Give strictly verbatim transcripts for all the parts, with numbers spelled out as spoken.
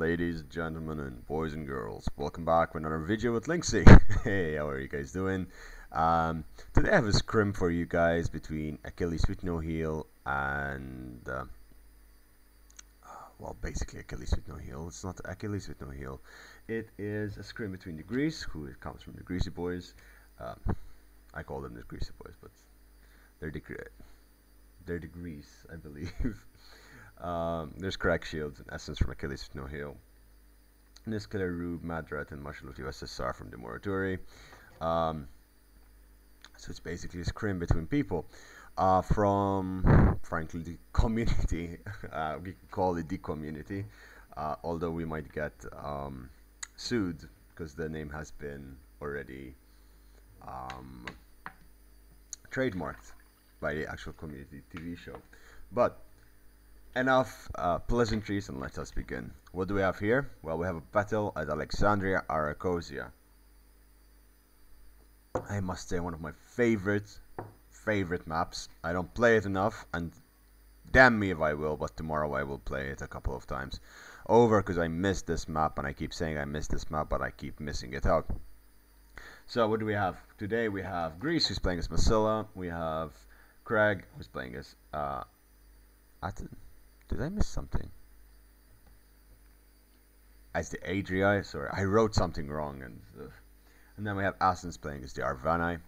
Ladies, gentlemen, and boys and girls, welcome back for another video with Linksy. Hey, how are you guys doing? Um, today I have a scrim for you guys between Achilles with no heal and uh, well, basically Achilles with no heal. It's not Achilles with no heal. It is a scrim between the Grease, who comes from the Greasy Boys. Um, I call them the Greasy Boys, but they're the they're the Grease, I believe. Um, there's Crack Shields and Essence from Achilles with no heal, Niskele, Rube, Madrat, and Marshal of the U S S R from the Moratori. Um, so it's basically a scrim between people uh, from, frankly, the community. uh, we can call it the community, uh, although we might get um, sued because the name has been already um, trademarked by the actual community T V show. But enough uh, pleasantries, and let us begin. What do we have here? Well, we have a battle at Alexandria Arachosia. I must say, one of my favorite, favorite maps. I don't play it enough, and damn me if I will, but tomorrow I will play it a couple of times over, because I missed this map, and I keep saying I missed this map, but I keep missing it out. So what do we have? Today we have Greece, who's playing as Masilla. We have Craig, who's playing as uh, Aten. Did I miss something? As the Adrii, sorry, I wrote something wrong. And uh, and then we have Asens playing as the Arvani,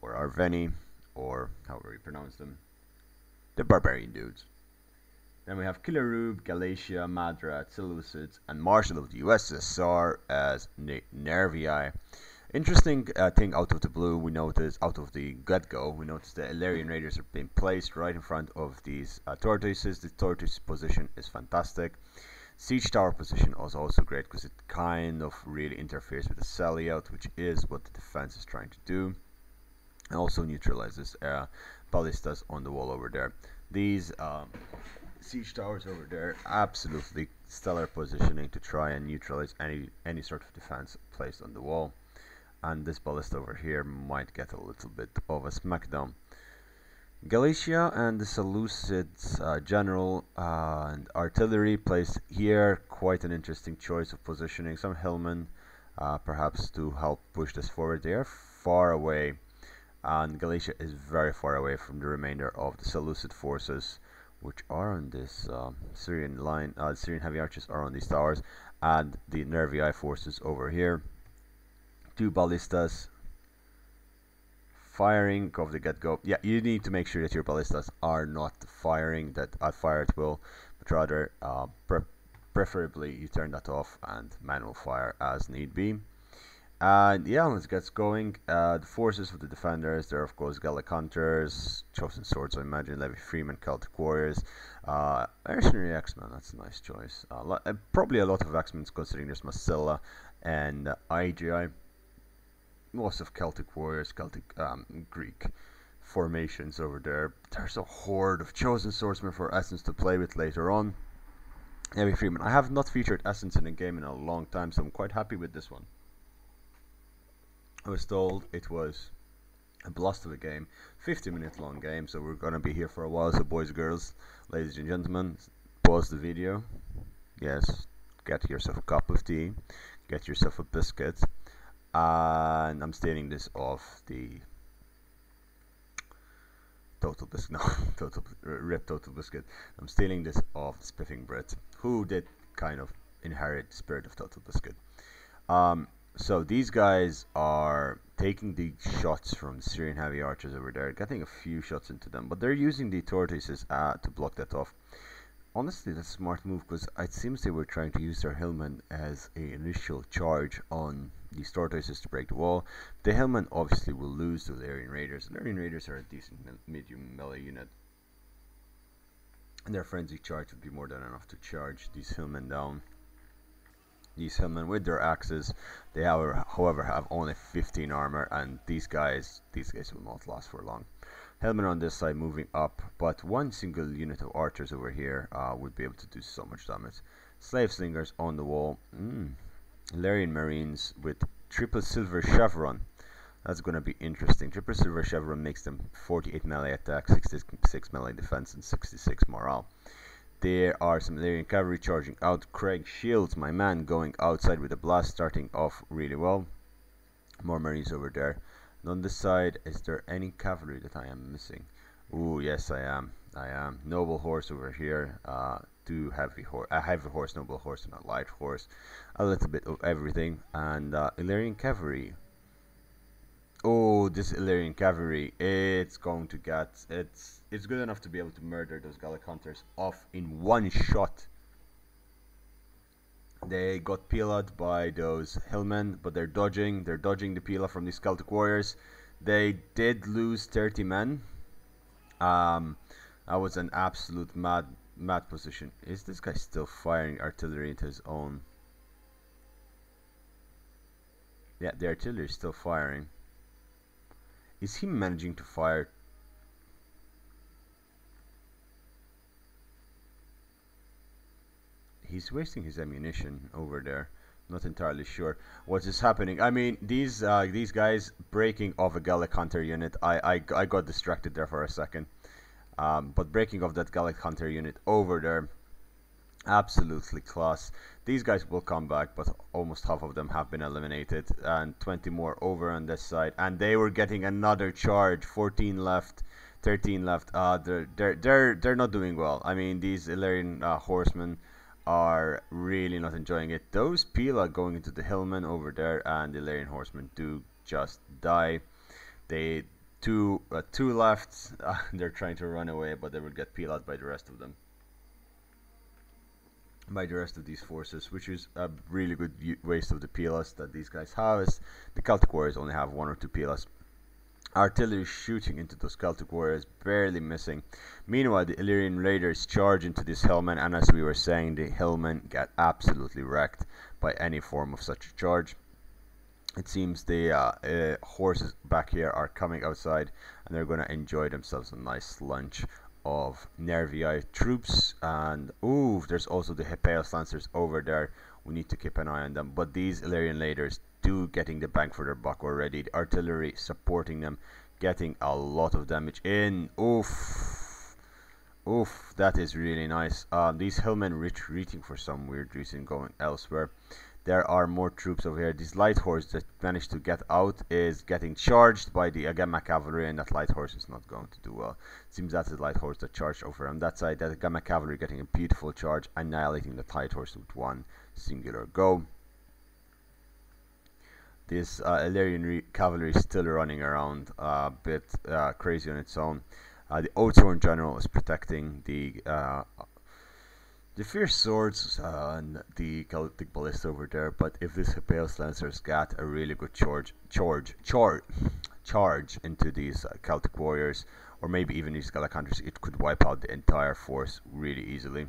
or Arveni, or however you pronounce them, the Barbarian dudes. Then we have Killer Rube, Galatia, Madra, Seleucids, and Marshal of the U S S R as N Nervii. Interesting uh, thing out of the blue, we noticed, out of the get-go, we noticed the Illyrian Raiders are being placed right in front of these uh, tortoises. The tortoise position is fantastic. Siege tower position is also great because it kind of really interferes with the sally out, which is what the defense is trying to do. And also neutralizes uh, ballistas on the wall over there. These um, siege towers over there, absolutely stellar positioning to try and neutralize any, any sort of defense placed on the wall. And this ballista over here might get a little bit of a smackdown. Galatia and the Seleucids uh, general uh, and artillery placed here. Quite an interesting choice of positioning. Some hillmen uh, perhaps to help push this forward. They are far away, and Galatia is very far away from the remainder of the Seleucid forces, which are on this uh, Syrian line. Uh, Syrian heavy archers are on these towers, and the Nervii forces over here. Two ballistas firing of the get-go. Yeah, you need to make sure that your ballistas are not firing that at fire at will, but rather uh, pre preferably you turn that off and manual fire as need be. And yeah, let's get going. Uh, the forces of the defenders, there are of course Gallic Hunters, Chosen Swords, I imagine, Levy Freeman, Celtic Warriors, uh, Mercenary X-Men, that's a nice choice. Uh, probably a lot of X-Men considering there's Masilla and uh, I G I. Most of Celtic Warriors, Celtic um, Greek formations over there. There's a horde of Chosen Swordsmen for Essence to play with later on. Heavy Freeman. I have not featured Essence in a game in a long time, so I'm quite happy with this one. I was told it was a blast of a game, fifty minute long game, so we're gonna be here for a while. So boys, girls, ladies and gentlemen, pause the video. Yes, get yourself a cup of tea, get yourself a biscuit. And I'm stealing this off the Total Biscuit. No, Total Rip Total Biscuit. I'm stealing this off the Spiffing Brit, who did kind of inherit the spirit of Total Biscuit. Um, so these guys are taking the shots from Syrian heavy archers over there, getting a few shots into them, but they're using the tortoises uh, to block that off. Honestly, that's a smart move because it seems they were trying to use their hillmen as an initial charge on these tortoises to break the wall. The hillmen obviously will lose to the Illyrian Raiders. The Illyrian Raiders are a decent medium melee unit, and their frenzy charge would be more than enough to charge these hillmen down. These hillmen with their axes, they however, however have only fifteen armor, and these guys, these guys will not last for long. Hellman on this side moving up, but one single unit of archers over here uh, would be able to do so much damage. Slave slingers on the wall. Mm. Illyrian Marines with triple silver chevron. That's going to be interesting. Triple silver chevron makes them forty-eight melee attack, sixty-six melee defense, and sixty-six morale. There are some Valerian cavalry charging out. Craig Shields, my man, going outside with a blast, starting off really well. More Marines over there. And on this side, is there any cavalry that I am missing? Ooh, yes, I am. I am. Noble horse over here. Uh, two heavy horse. A heavy horse, noble horse, and a light horse. A little bit of everything. And uh, Illyrian cavalry. Oh, this Illyrian cavalry, it's going to get, it's it's good enough to be able to murder those Gallic hunters off in one shot. They got peeled by those hillmen, but they're dodging, they're dodging the pila from these Celtic warriors. They did lose thirty men. Um, that was an absolute mad, mad position. Is this guy still firing artillery into his own? Yeah, the artillery is still firing. Is he managing to fire? He's wasting his ammunition over there. Not entirely sure what is happening. I mean, these uh, these guys breaking off a Gallic hunter unit. I, I, I got distracted there for a second. Um, but breaking off that Gallic hunter unit over there, absolutely class. These guys will come back, but almost half of them have been eliminated, and twenty more over on this side, and they were getting another charge. Fourteen left, thirteen left. Uh, they're they're they're they're not doing well. I mean, these Illyrian uh, horsemen are really not enjoying it. Those pila going into the hillmen over there, and the Illyrian horsemen do just die. They two uh, two left. Uh, they're trying to run away, but they will get peeled by the rest of them. by the rest of these forces, which is a really good waste of the pilas that these guys have. Is the Celtic warriors only have one or two pilas. Artillery shooting into those Celtic warriors, barely missing. Meanwhile, the Illyrian raiders charge into these hillmen, and as we were saying, the hillmen get absolutely wrecked by any form of such a charge. It seems the uh, uh, horses back here are coming outside, and they're going to enjoy themselves a nice lunch of Nervii troops. And ooh, there's also the Hippeos Lancers over there. We need to keep an eye on them, but these Illyrian raiders do getting the bang for their buck already. The artillery supporting them, getting a lot of damage in. Oof, oof, that is really nice. Um, these hillmen retreating for some weird reason, going elsewhere. There are more troops over here. This light horse that managed to get out is getting charged by the Agamma cavalry, and that light horse is not going to do well. It seems that's the light horse that charged over on that side. That Agamma cavalry getting a beautiful charge, annihilating the light horse with one singular go. This uh, Illyrian cavalry is still running around a bit uh, crazy on its own. Uh, the Oatsworn general is protecting the uh, The fierce swords uh, and the Celtic ballista over there, but if this Hippeos Lancers got a really good charge, charge, charge, charge into these uh, Celtic warriors, or maybe even these Gallic hunters, it could wipe out the entire force really easily.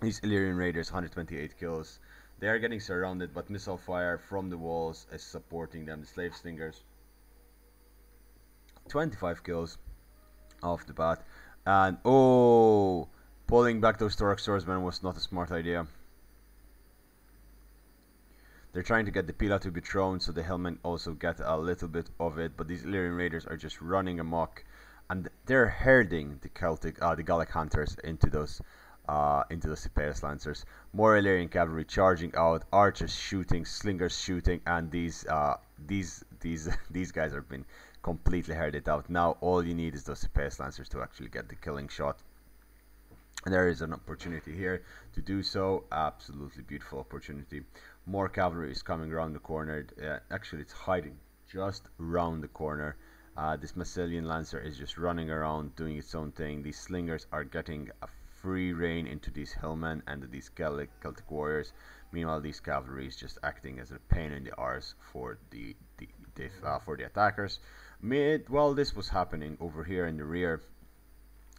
These Illyrian raiders, one hundred twenty-eight kills. They are getting surrounded, but missile fire from the walls is supporting them. The slave slingers, twenty-five kills off the bat, and oh. Pulling back those Tauric swordsmen was not a smart idea. They're trying to get the pila to be thrown, so the hillmen also get a little bit of it. But these Illyrian raiders are just running amok, and they're herding the Celtic, uh, the Gallic hunters into those, uh, into the Hippeos Lancers. More Illyrian cavalry charging out, archers shooting, slingers shooting, and these, uh, these, these, these guys have been completely herded out. Now all you need is those Hippeos Lancers to actually get the killing shot. There is an opportunity here to do so. Absolutely beautiful opportunity. More cavalry is coming around the corner. Uh, actually, it's hiding just around the corner. Uh, this Massilian Lancer is just running around doing its own thing. These slingers are getting a free rein into these hillmen and these Celtic, Celtic warriors. Meanwhile, these cavalry is just acting as a pain in the arse for the, the, the uh, for the attackers. Mid while this was happening over here in the rear,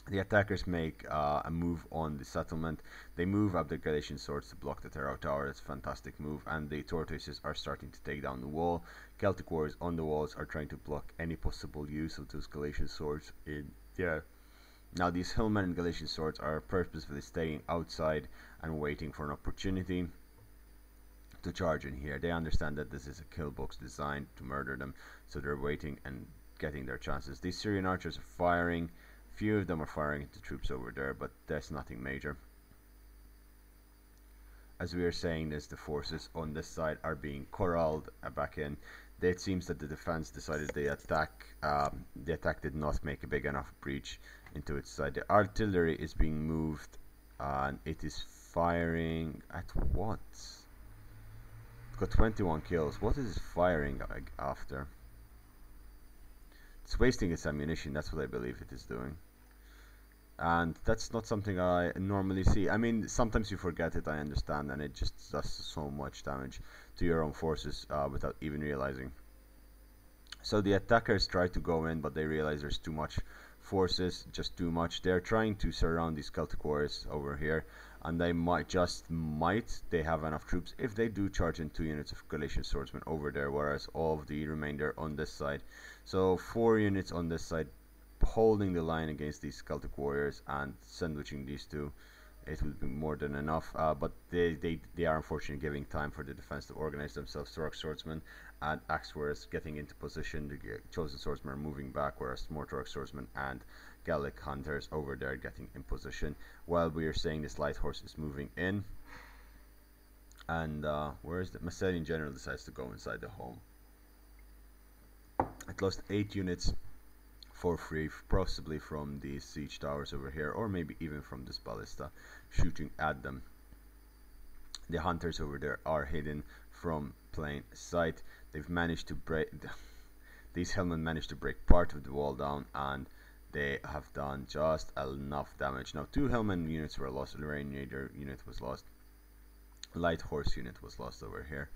the attackers make uh, a move on the settlement. They move up the Galatian swords to block the Terror Tower. That's a fantastic move. And the tortoises are starting to take down the wall. Celtic warriors on the walls are trying to block any possible use of those Galatian swords in there. Now these hillmen and Galatian swords are purposefully staying outside and waiting for an opportunity to charge in here. They understand that this is a kill box designed to murder them, so they're waiting and getting their chances. These Syrian archers are firing. Few of them are firing at the troops over there, but that's nothing major. As we are saying this, the forces on this side are being corralled back in. It seems that the defense decided the attack, um, the attack did not make a big enough breach into its side. The artillery is being moved and it is firing at what? It's got twenty-one kills. What is it firing after? It's wasting its ammunition, that's what I believe it is doing. And that's not something I normally see. I mean, sometimes you forget it, I understand, and it just does so much damage to your own forces uh, without even realizing. So the attackers try to go in, but they realize there's too much forces, just too much. They're trying to surround these Celtic warriors over here, and they might, just might, they have enough troops if they do charge in two units of Galician swordsmen over there, whereas all of the remainder on this side. So four units on this side, holding the line against these Celtic warriors and sandwiching these two, it would be more than enough. Uh, but they, they they are unfortunately giving time for the defense to organize themselves. Thorach swordsmen and axe warriors getting into position. The chosen swordsmen are moving back, whereas more Thorach swordsmen and Gallic hunters over there getting in position. While we are saying this, light horse is moving in, and uh, where is the Macedonian general decides to go inside the home. It lost eight units for free, possibly from the siege towers over here, or maybe even from this ballista shooting at them. The hunters over there are hidden from plain sight. They've managed to break these hillmen managed to break part of the wall down, and they have done just enough damage. Now two hillmen units were lost, the Ranger unit was lost, light horse unit was lost over here.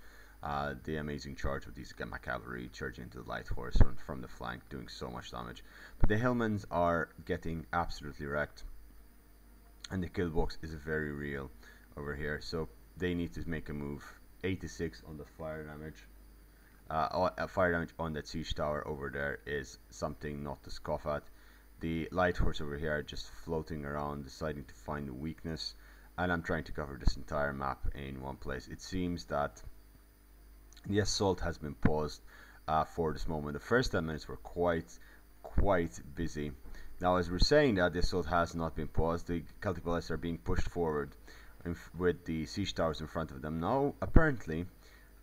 Uh, the amazing charge of these Gamma cavalry charging into the light horse from, from the flank, doing so much damage. But the Hillmans are getting absolutely wrecked, and the kill box is very real over here, so they need to make a move. eighty-six on the fire damage. Uh, uh, fire damage on that siege tower over there is something not to scoff at. The light horse over here are just floating around, deciding to find the weakness, and I'm trying to cover this entire map in one place. It seems that the assault has been paused uh, for this moment. The first ten minutes were quite, quite busy. Now, as we're saying that, the assault has not been paused. The Celtic Ballista are being pushed forward with the siege towers in front of them. Now, apparently,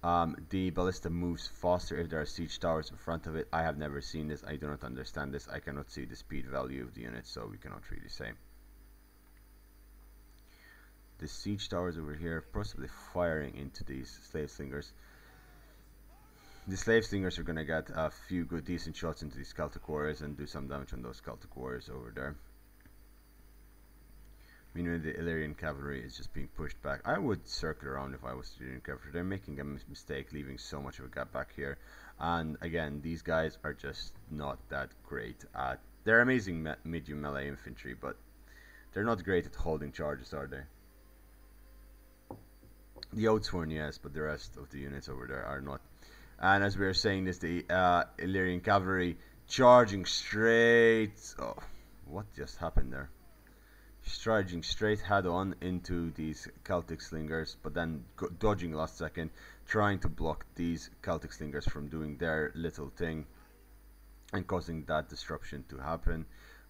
um, the Ballista moves faster if there are siege towers in front of it. I have never seen this. I do not understand this. I cannot see the speed value of the unit, so we cannot really say. The siege towers over here, possibly firing into these slave slingers. The slave slingers are gonna get a few good decent shots into these Celtic warriors and do some damage on those Celtic warriors over there. Meanwhile, the Illyrian cavalry is just being pushed back. I would circle around if I was the Illyrian cavalry. They're making a mistake, leaving so much of a gap back here. And again, these guys are just not that great at. They're amazing me medium melee infantry, but they're not great at holding charges, are they? The Oatsworn, yes, but the rest of the units over there are not. And as we are saying this, the uh, Illyrian cavalry charging straight. Oh, what just happened there? Charging straight head on into these Celtic slingers, but then go dodging last second, trying to block these Celtic slingers from doing their little thing and causing that disruption to happen.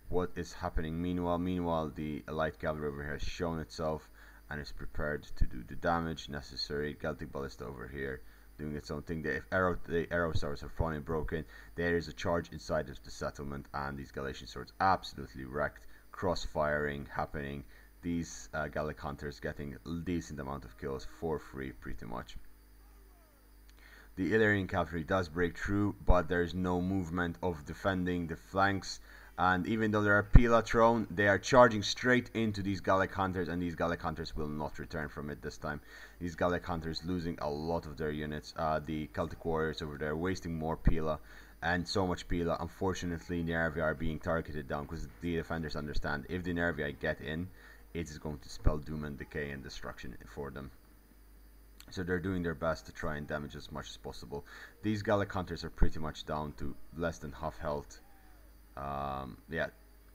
What is happening meanwhile? Meanwhile, the light cavalry over here has shown itself and is prepared to do the damage necessary. Celtic ballista over here doing its own thing. The arrow, the arrow stars are finally broken. There is a charge inside of the settlement, and these Galician swords absolutely wrecked. Cross-firing happening. These uh, Gallic hunters getting a decent amount of kills for free, pretty much. The Illyrian cavalry does break through, but there is no movement of defending the flanks. And even though there are pila thrown, they are charging straight into these Gallic hunters, and these Gallic hunters will not return from it this time. These Gallic hunters losing a lot of their units. Uh, the Celtic warriors over there wasting more pila, and so much pila. Unfortunately, Nervii are being targeted down, because the defenders understand if the Nervii get in, it is going to spell doom and decay and destruction for them. So they're doing their best to try and damage as much as possible. These Gallic hunters are pretty much down to less than half health. Um, yeah,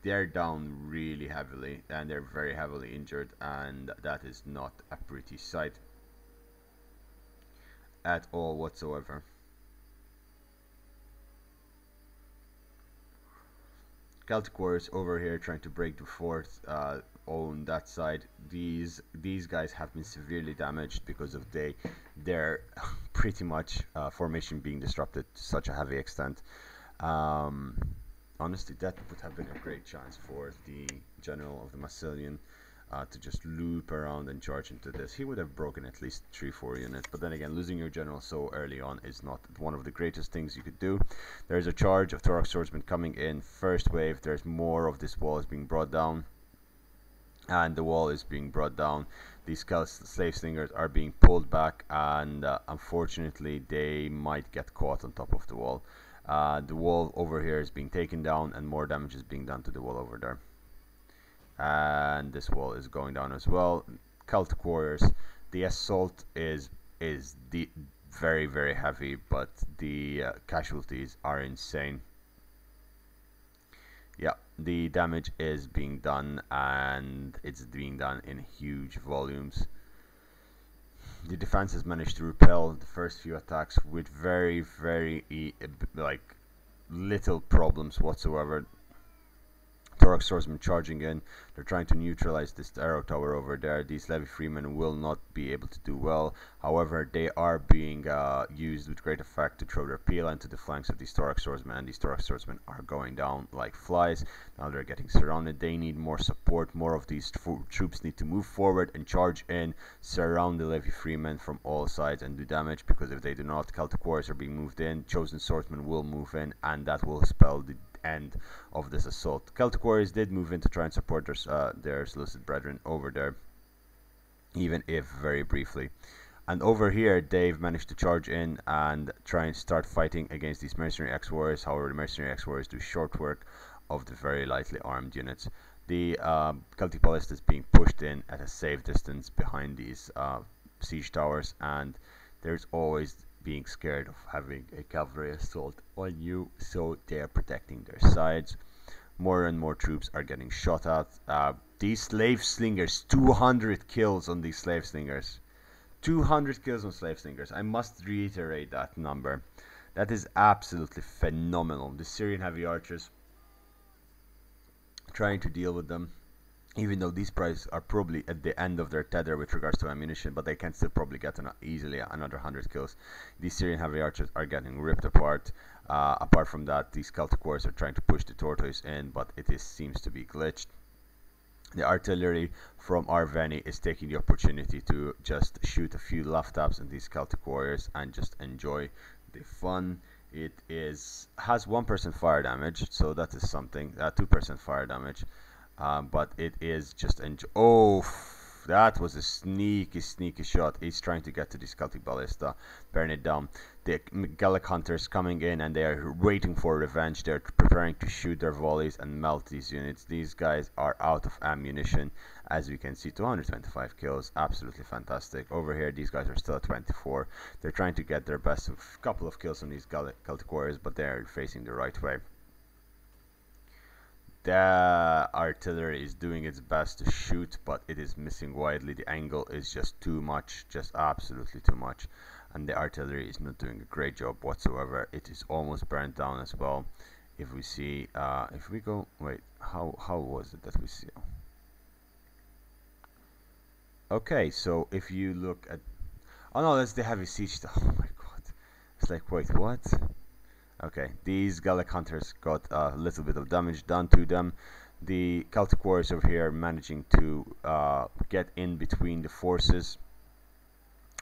they're down really heavily, and they're very heavily injured, and that is not a pretty sight at all whatsoever. Celtic Warriors over here trying to break the fourth uh, on that side. These these guys have been severely damaged because of they their pretty much uh, formation being disrupted to such a heavy extent. Um, honestly, that would have been a great chance for the general of the Massilian uh, to just loop around and charge into this. He would have broken at least three, four units. But then again, losing your general so early on is not one of the greatest things you could do. There's a charge of Torok swordsmen coming in. First wave, there's more of this wall is being brought down. And the wall is being brought down. These slave slingers are being pulled back, and uh, unfortunately they might get caught on top of the wall. Uh, the wall over here is being taken down, and more damage is being done to the wall over there. And this wall is going down as well. Celtic Warriors, the assault is is the very very heavy, but the uh, casualties are insane. Yeah, the damage is being done, and it's being done in huge volumes. The defense has managed to repel the first few attacks with very very e like little problems whatsoever. Torok swordsmen charging in, they're trying to neutralize this arrow tower over there. These levy freemen will not be able to do well, however they are being uh, used with great effect to throw their peel into the flanks of these Torok swordsmen, and these Torok swordsmen are going down like flies. Now they're getting surrounded, they need more support, more of these troops need to move forward and charge in, surround the levy freemen from all sides and do damage, because if they do not, Celtic Warriors are being moved in, chosen swordsmen will move in, and that will spell the end of this assault. Celtic Warriors did move in to try and support their, uh, their Seleucid brethren over there, even if very briefly. And over here they've managed to charge in and try and start fighting against these mercenary ex-warriors. However, the mercenary ex-warriors do short work of the very lightly armed units. The uh, Celtic ballista is being pushed in at a safe distance behind these uh, siege towers, and there's always being scared of having a cavalry assault on you, so they are protecting their sides. More and more troops are getting shot at. Uh, these slave slingers, two hundred kills on these slave slingers. two hundred kills on slave slingers. I must reiterate that number. That is absolutely phenomenal. The Syrian heavy archers, trying to deal with them, even though these prices are probably at the end of their tether with regards to ammunition, but they can still probably get an, easily another one hundred kills. These Syrian heavy archers are getting ripped apart. Uh, apart from that, these Celtic Warriors are trying to push the tortoise in, but it is, seems to be glitched. The artillery from Arveni is taking the opportunity to just shoot a few left taps on these Celtic Warriors and just enjoy the fun. It is has one percent fire damage, so that is something. Uh, two percent fire damage. Um, but it is just enjoy. Oh, that was a sneaky, sneaky shot. He's trying to get to this Celtic ballista, burn it down. The Gallic hunters coming in, and they are waiting for revenge. They're preparing to shoot their volleys and melt these units. These guys are out of ammunition, as we can see. Two hundred twenty-five kills, absolutely fantastic. Over here, these guys are still at twenty-four. They're trying to get their best of a couple of kills on these Gallic Celtic warriors, but they're facing the right way. The artillery is doing its best to shoot, but it is missing widely. The angle is just too much, just absolutely too much. And the artillery is not doing a great job whatsoever. It is almost burnt down as well. If we see, uh, if we go, wait, how, how was it that we see? Okay, so if you look at, oh no, that's the heavy siege stuff. Oh my god, it's like, wait, what? Okay, these Gallic hunters got a little bit of damage done to them. The Celtic warriors over here managing to uh, get in between the forces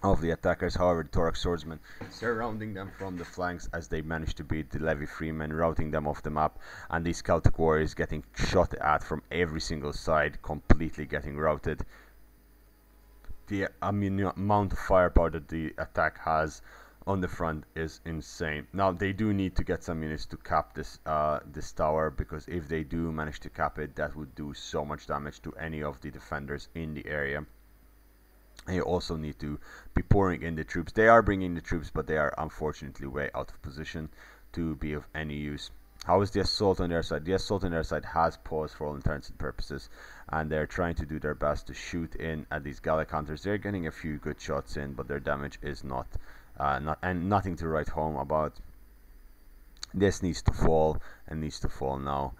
of the attackers. However, the Torok swordsmen surrounding them from the flanks as they managed to beat the levy freemen, routing them off the map, and these Celtic warriors getting shot at from every single side, completely getting routed. The amount of firepower that the attack has on the front is insane. Now they do need to get some units to cap this uh, this tower, because if they do manage to cap it, that would do so much damage to any of the defenders in the area. And you also need to be pouring in the troops. They are bringing the troops, but they are unfortunately way out of position to be of any use. How is the assault on their side? The assault on their side has paused for all intents and purposes, and they're trying to do their best to shoot in at these Gallic hunters. They're getting a few good shots in, but their damage is not Uh, not, and nothing to write home about. This needs to fall, and needs to fall now.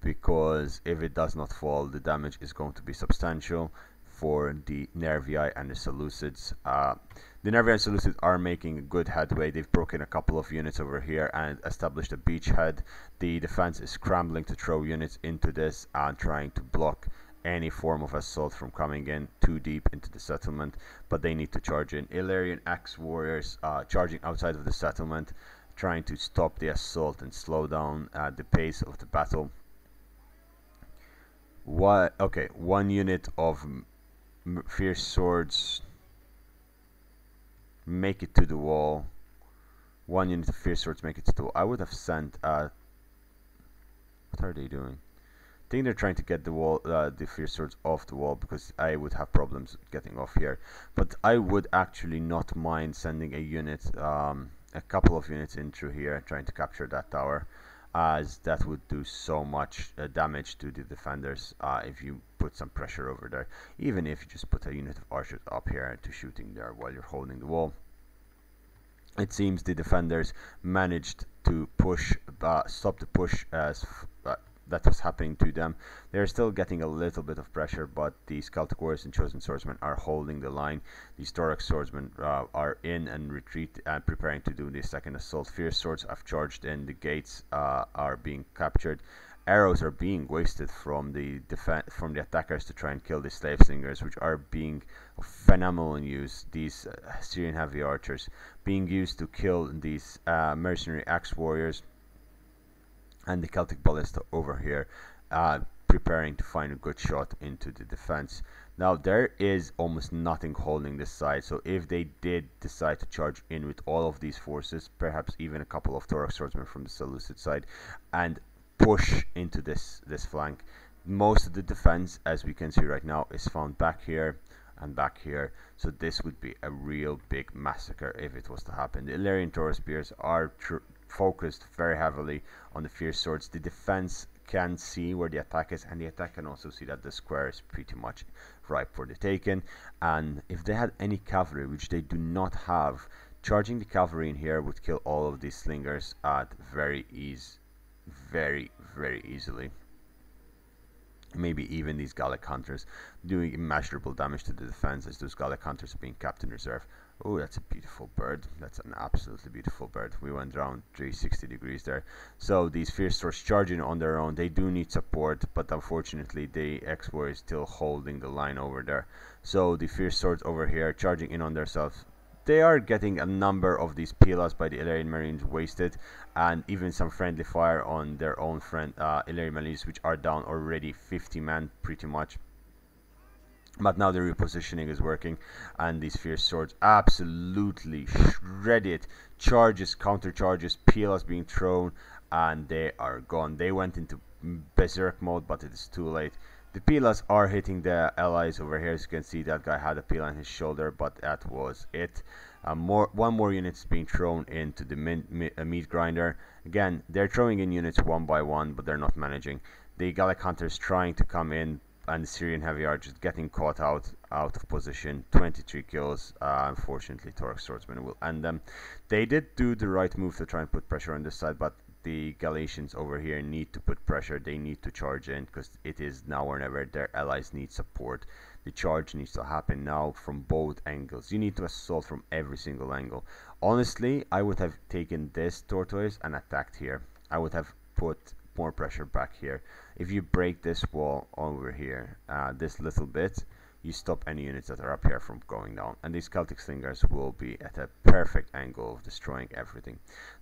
because if it does not fall, the damage is going to be substantial for the Nervii and the Seleucids. Uh, the Nervii and Seleucids are making good headway. They've broken a couple of units over here and established a beachhead. The defense is scrambling to throw units into this and trying to block any form of assault from coming in too deep into the settlement, but they need to charge in. Illyrian axe warriors uh, charging outside of the settlement, trying to stop the assault and slow down uh, the pace of the battle. What? Okay, one unit of fierce swords make it to the wall. One unit of fierce swords make it to the wall. I would have sent. Uh, what are they doing? I think they're trying to get the wall, uh, the fierce swords off the wall, because I would have problems getting off here. But I would actually not mind sending a unit, um, a couple of units in through here, trying to capture that tower, as that would do so much uh, damage to the defenders uh, if you put some pressure over there. Even if you just put a unit of archers up here to shooting there while you're holding the wall. It seems the defenders managed to push, uh, stop the push as. Uh, that was happening to them. They're still getting a little bit of pressure, but the Skeltic Warriors and Chosen Swordsmen are holding the line. The Historic Swordsmen uh, are in and retreat and preparing to do the second assault. Fierce Swords have charged in. The gates uh, are being captured. Arrows are being wasted from the defen- from the attackers to try and kill the Slave Slingers, which are being phenomenal in use. These uh, Syrian Heavy Archers being used to kill these uh, Mercenary Axe Warriors, and the Celtic Ballista over here uh, preparing to find a good shot into the defense. Now there is almost nothing holding this side, so if they did decide to charge in with all of these forces, perhaps even a couple of Tauric Swordsmen from the Seleucid side, and push into this, this flank, most of the defense, as we can see right now, is found back here and back here. So this would be a real big massacre if it was to happen. The Illyrian Taurus Spears are true focused very heavily on the fierce swords. The defense can see where the attack is, and the attack can also see that the square is pretty much ripe for the taking. And if they had any cavalry, which they do not have, charging the cavalry in here would kill all of these slingers at very ease, very very easily. Maybe even these Gallic hunters, doing immeasurable damage to the defense, as those Gallic hunters are being kept in reserve. Oh, that's a beautiful bird. That's an absolutely beautiful bird. We went around three hundred sixty degrees there. So these fierce swords charging on their own. They do need support, but unfortunately the X-Warrior is still holding the line over there. So the fierce swords over here charging in on themselves. They are getting a number of these pilas by the Illyrian Marines wasted, and even some friendly fire on their own friend uh, Illyrian Marines, which are down already fifty men pretty much. But now the repositioning is working, and these fierce swords absolutely shredded. Charges, counter charges, pilas being thrown, and they are gone. They went into berserk mode, but it is too late. The pilas are hitting the allies over here. As you can see, that guy had a pila on his shoulder, but that was it. Uh, more, one more unit is being thrown into the min, mi, uh, meat grinder. Again, they're throwing in units one by one, but they're not managing. The Gallic hunters trying to come in, and the Syrian Heavy Archers getting caught out out of position. Twenty-three kills. Uh, unfortunately, Tauric Swordsmen will end them. They did do the right move to try and put pressure on this side, but the Galatians over here need to put pressure. They need to charge in, because it is now or never. Their allies need support. The charge needs to happen now from both angles. You need to assault from every single angle. Honestly, I would have taken this tortoise and attacked here. I would have put more pressure back here. If you break this wall over here, uh, this little bit, you stop any units that are up here from going down, and these Celtic slingers will be at a perfect angle of destroying everything.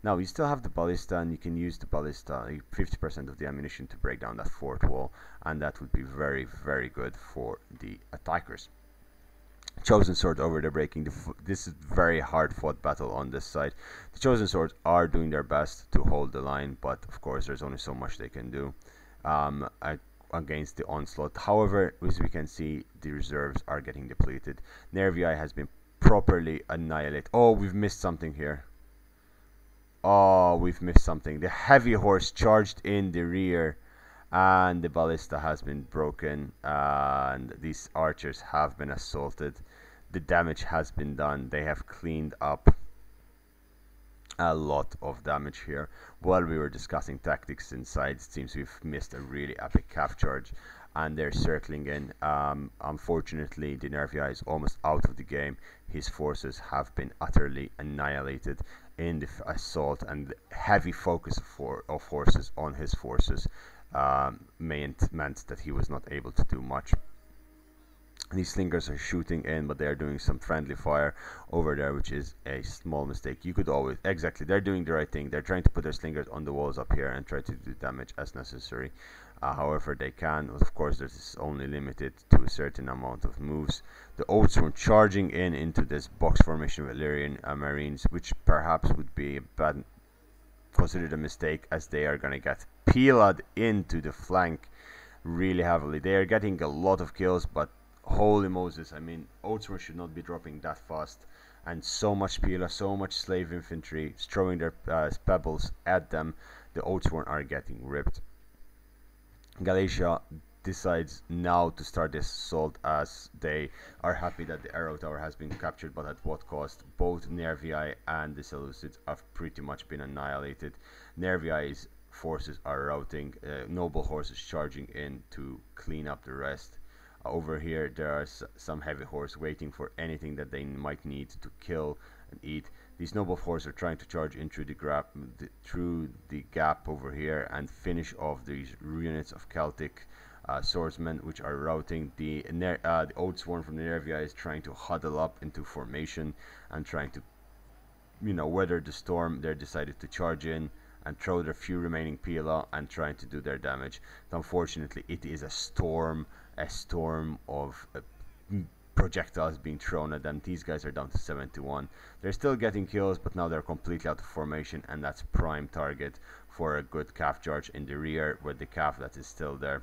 Now you still have the ballista, and you can use the ballista, fifty percent of the ammunition, to break down that fort wall, and that would be very very good for the attackers. Chosen Sword over there breaking the f this is very hard fought battle on this side. The Chosen Swords are doing their best to hold the line, but of course there's only so much they can do um, I against the onslaught. However, as we can see, the reserves are getting depleted. Nervii has been properly annihilated. Oh, we've missed something here. Oh, we've missed something. The heavy horse charged in the rear, and the ballista has been broken, and these archers have been assaulted. The damage has been done. They have cleaned up. a lot of damage here. While we were discussing tactics inside, it seems we've missed a really epic calf charge, and they're circling in. Um, unfortunately, Denervia is almost out of the game. His forces have been utterly annihilated in the assault, and the heavy focus for, of forces on his forces um, meant, meant that he was not able to do much. These slingers are shooting in, but they're doing some friendly fire over there, which is a small mistake. You could always, exactly, they're doing the right thing. They're trying to put their slingers on the walls up here and try to do damage as necessary. Uh, however they can, of course, this is only limited to a certain amount of moves. The Oathsworn were charging in into this box formation with Illyrian uh, Marines, which perhaps would be a bad, considered a mistake, as they are going to get peeled into the flank really heavily. They are getting a lot of kills, but holy Moses, I mean, Oathsworn should not be dropping that fast, and so much Pila, so much slave infantry throwing their uh, pebbles at them. The Oathsworn are getting ripped. Galatia decides now to start this assault, as they are happy that the arrow tower has been captured, but at what cost? Both Nervii and the Seleucids have pretty much been annihilated. Nervii's forces are routing, uh, noble horses charging in to clean up the rest. Over here there are some heavy horse waiting for anything that they might need to kill and eat. These noble horse are trying to charge in through the, grab, the, through the gap over here and finish off these units of Celtic uh, swordsmen, which are routing. The, uh, the Oathsworn from the Nervii is trying to huddle up into formation and trying to, you know, weather the storm. They decided to charge in and throw their few remaining pila and trying to do their damage. Unfortunately, it is a storm, a storm of uh, projectiles being thrown at them. These guys are down to seventy-one. They're still getting kills, but now they're completely out of formation, and that's prime target for a good calf charge in the rear with the calf that is still there.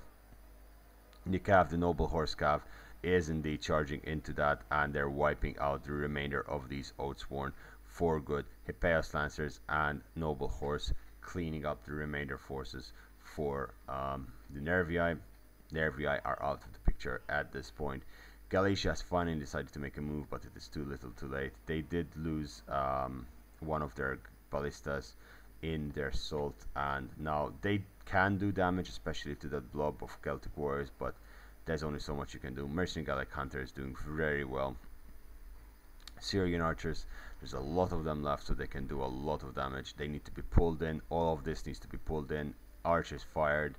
The calf, the noble horse calf, is indeed charging into that, and they're wiping out the remainder of these Oathsworn for good. Hippeos Lancers and noble horse cleaning up the remainder forces for um, the Nervii. Nervii are out of the picture at this point. Galatia has finally decided to make a move, but it is too little too late. They did lose um, one of their ballistas in their assault, and now they can do damage, especially to that blob of Celtic warriors, but there's only so much you can do. Mercenary Gallic Hunter is doing very well. Syrian archers, there's a lot of them left, so they can do a lot of damage. They need to be pulled in. All of this needs to be pulled in. Archers fired.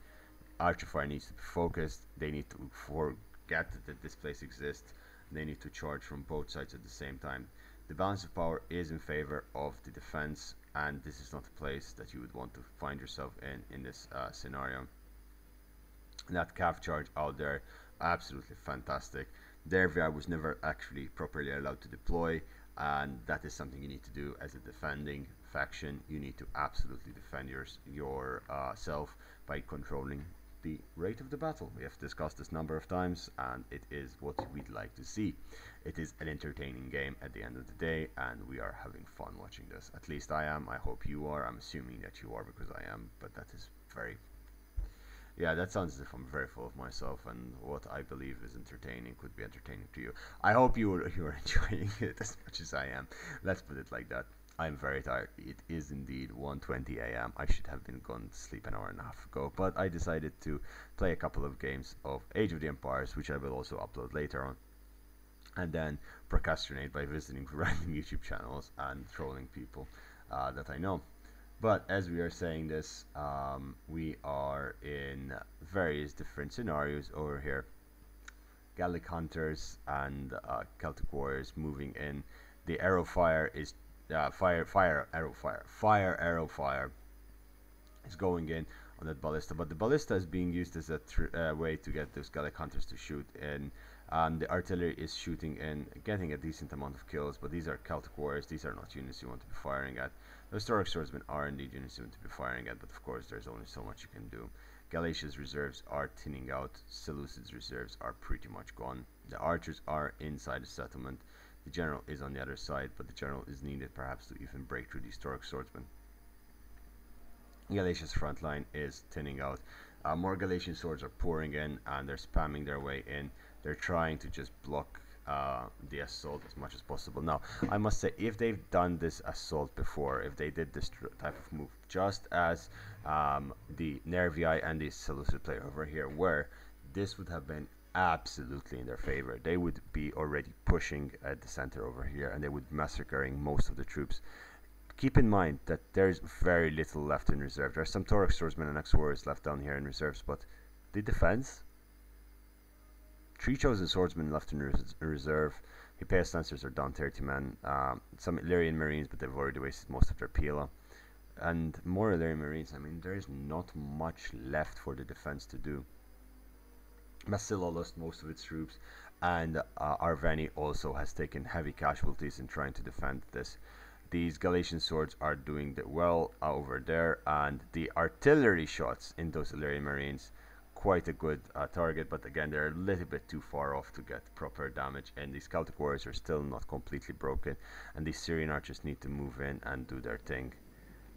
Archer fire needs to be focused. They need to forget that this place exists. They need to charge from both sides at the same time. The balance of power is in favor of the defense, and this is not a place that you would want to find yourself in in this uh, scenario. And that calf charge out there, absolutely fantastic. Nervii was never actually properly allowed to deploy, and that is something you need to do as a defending faction. You need to absolutely defend your, your uh, self by controlling the rate of the battle. We have discussed this number of times, and it is what we'd like to see. It is an entertaining game at the end of the day, and we are having fun watching this. At least I am. I hope you are. I'm assuming that you are, because I am, but that is very, yeah, that sounds as if I'm very full of myself, and what I believe is entertaining could be entertaining to you. I hope you are, you are enjoying it as much as I am. Let's put it like that. I'm very tired. It is indeed one twenty A M I should have been gone to sleep an hour and a half ago, but I decided to play a couple of games of Age of the Empires, which I will also upload later on, and then procrastinate by visiting random YouTube channels and trolling people uh, that I know. But as we are saying this, um, we are in various different scenarios over here. Gallic Hunters and uh, Celtic Warriors moving in. The arrow fire is Uh, fire, fire, arrow, fire, fire, arrow, fire is going in on that ballista, but the ballista is being used as a uh, way to get those Gallic Hunters to shoot in. Um, the artillery is shooting in, getting a decent amount of kills, but these are Celtic warriors. These are not units you want to be firing at. Those Tauric swordsmen are indeed units you want to be firing at, but of course there's only so much you can do. Galatia's reserves are thinning out. Seleucid's reserves are pretty much gone. The archers are inside the settlement. The general is on the other side, but the general is needed perhaps to even break through these Tauric swordsmen. Galatia's front line is thinning out. Uh, more Galatian swords are pouring in, and they're spamming their way in. They're trying to just block uh, the assault as much as possible. Now, I must say, if they've done this assault before, if they did this type of move, just as um, the Nervii and the Seleucid player over here were, this would have been absolutely in their favor. They would be already pushing at the center over here, and they would be massacring most of the troops. Keep in mind that there's very little left in reserve. There are some Taurex swordsmen and axe warriors left down here in reserves, but the defense, three chosen swordsmen left in res reserve. Hippeas Lancers are down thirty men. Um, some Illyrian Marines, but they've already wasted most of their Pila. And more Illyrian Marines. I mean, there is not much left for the defense to do. Massilla lost most of its troops, and uh, Arveni also has taken heavy casualties in trying to defend this. These Galatian swords are doing the well over there, and the artillery shots in those Illyrian Marines, quite a good uh, target, but again they're a little bit too far off to get proper damage, and these Celtic warriors are still not completely broken, and these Syrian archers need to move in and do their thing.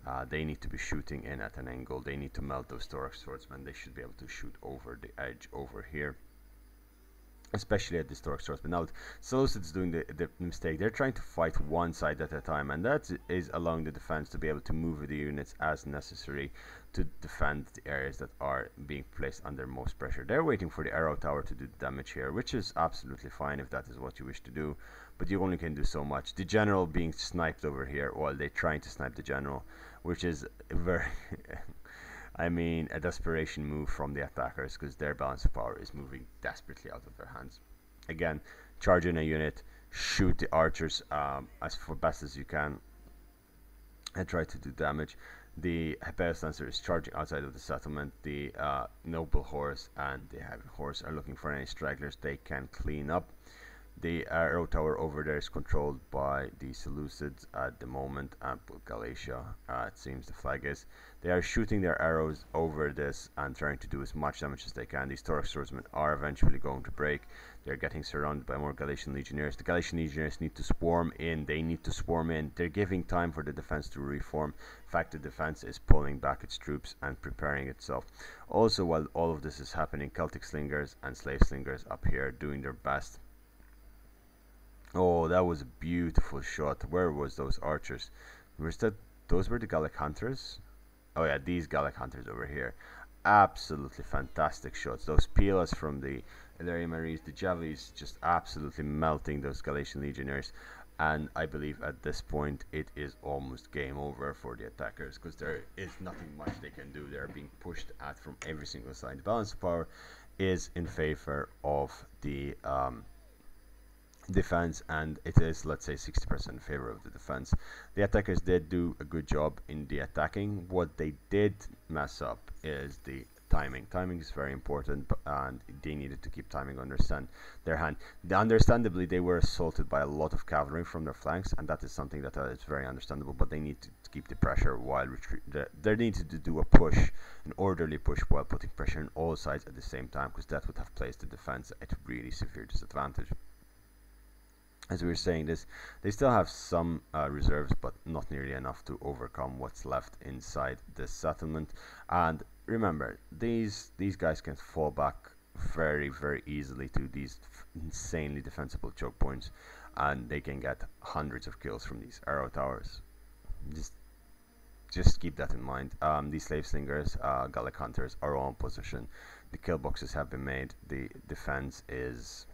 Uh, they need to be shooting in at an angle. They need to melt those Taurex swordsmen. They should be able to shoot over the edge over here, especially at this Taurex swordsman. Now, Seleucid's doing the, the mistake. They're trying to fight one side at a time, and that is allowing the defense to be able to move the units as necessary to defend the areas that are being placed under most pressure. They're waiting for the arrow tower to do damage here, which is absolutely fine if that is what you wish to do, but you only can do so much. The general being sniped over here while they're trying to snipe the general, which is very, I mean, a desperation move from the attackers, because their balance of power is moving desperately out of their hands. Again, charge in a unit, shoot the archers um, as for best as you can, and try to do damage. The Hippeas Lancer is charging outside of the settlement. The uh, Noble Horse and the Heavy Horse are looking for any stragglers they can clean up. The arrow tower over there is controlled by the Seleucids at the moment, and Galatia, uh, it seems the flag is. They are shooting their arrows over this and trying to do as much damage as they can. These Taurex swordsmen are eventually going to break. They're getting surrounded by more Galatian legionnaires. The Galatian legionnaires need to swarm in. They need to swarm in. They're giving time for the defense to reform. In fact, the defense is pulling back its troops and preparing itself. Also, while all of this is happening, Celtic slingers and slave slingers up here doing their best. Oh, that was a beautiful shot. Where was those archers? Where's that? Those were the Gallic hunters? Oh yeah, these Gallic hunters over here. Absolutely fantastic shots. Those Pilas from the Illyrian Marines, the Javelis, just absolutely melting those Galatian legionnaires. And I believe at this point it is almost game over for the attackers, because there is nothing much they can do. They're being pushed at from every single side. The balance of power is in favor of the... Um, defense, and it is, let's say, sixty percent in favor of the defense. The attackers did do a good job in the attacking. What they did mess up is the timing. Timing is very important, and they needed to keep timing on their hand. Understandably, they were assaulted by a lot of cavalry from their flanks, and that is something that uh, is very understandable, but they need to keep the pressure while retreating. They needed to do a push, an orderly push, while putting pressure on all sides at the same time, because that would have placed the defense at a really severe disadvantage. As we were saying this, they still have some uh, reserves, but not nearly enough to overcome what's left inside this settlement. And remember, these these guys can fall back very, very easily to these insanely defensible choke points, and they can get hundreds of kills from these arrow towers. Just, just keep that in mind. Um, these slave slingers, uh, Gallic hunters, are all in position. The kill boxes have been made. The defense is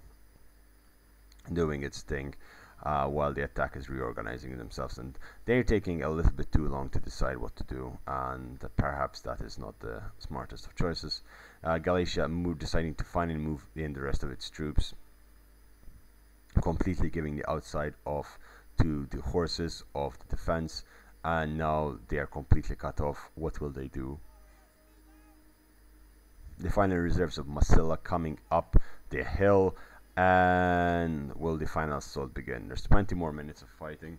doing its thing, uh, while the attack is reorganizing themselves, and they're taking a little bit too long to decide what to do, and perhaps that is not the smartest of choices. uh, Galatia move, deciding to finally move in the rest of its troops, completely giving the outside off to the horses of the defense, and now they are completely cut off. What will they do? The final reserves of Massilla coming up the hill. And will the final assault begin? There's twenty more minutes of fighting.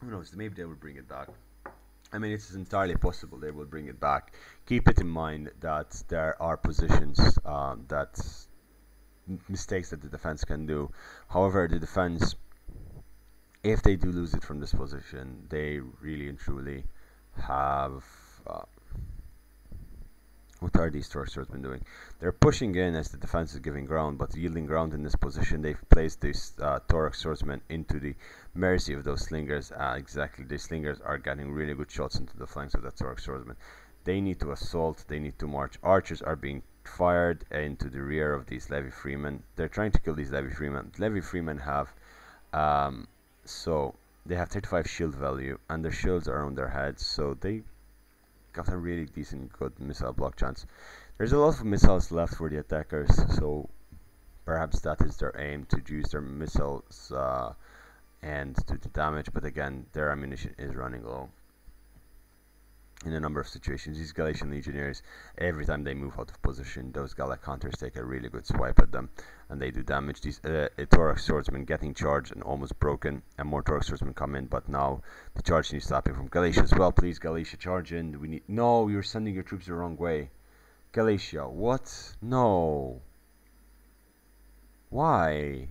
Who knows, maybe they will bring it back. I mean, it's entirely possible they will bring it back. Keep it in mind that there are positions uh, that mistakes that the defense can do. However, the defense, if they do lose it from this position, they really and truly have... Uh, What are these Sorcerersmen doing? They're pushing in as the defense is giving ground, but yielding ground in this position, they've placed these uh, Torok Swordsmen into the mercy of those Slingers. Uh, exactly, these Slingers are getting really good shots into the flanks of that Torok Swordsman. They need to assault, they need to march. Archers are being fired into the rear of these Levy Freemen. They're trying to kill these Levy Freemen. Levy Freemen have, um, so they have thirty-five shield value, and their shields are on their heads, so they got a really decent good missile block chance. There's a lot of missiles left for the attackers, so perhaps that is their aim, to use their missiles uh, and do the damage, but again their ammunition is running low in a number of situations. These Galatian legionnaires, every time they move out of position, those Gallic hunters take a really good swipe at them and they do damage. These uh, Torok swordsmen getting charged and almost broken, and more Torok swordsmen come in, but now the charge needs stopping from Galatia as well. Please Galatia, charge in. We need... No, you're sending your troops the wrong way. Galatia, what? No. Why?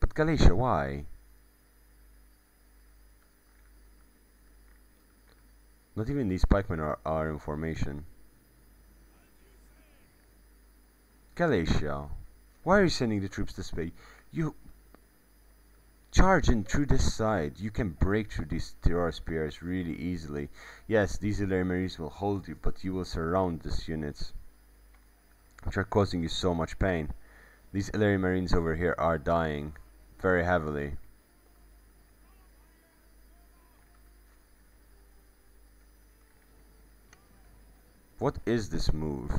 But Galatia, why? Not even these pikemen are, are in formation. Galatia, why are you sending the troops this way? You charge in through this side. You can break through these Tiror spears really easily. Yes, these Illyrians will hold you, but you will surround these units, which are causing you so much pain. These Illyrian Marines over here are dying very heavily. What is this move?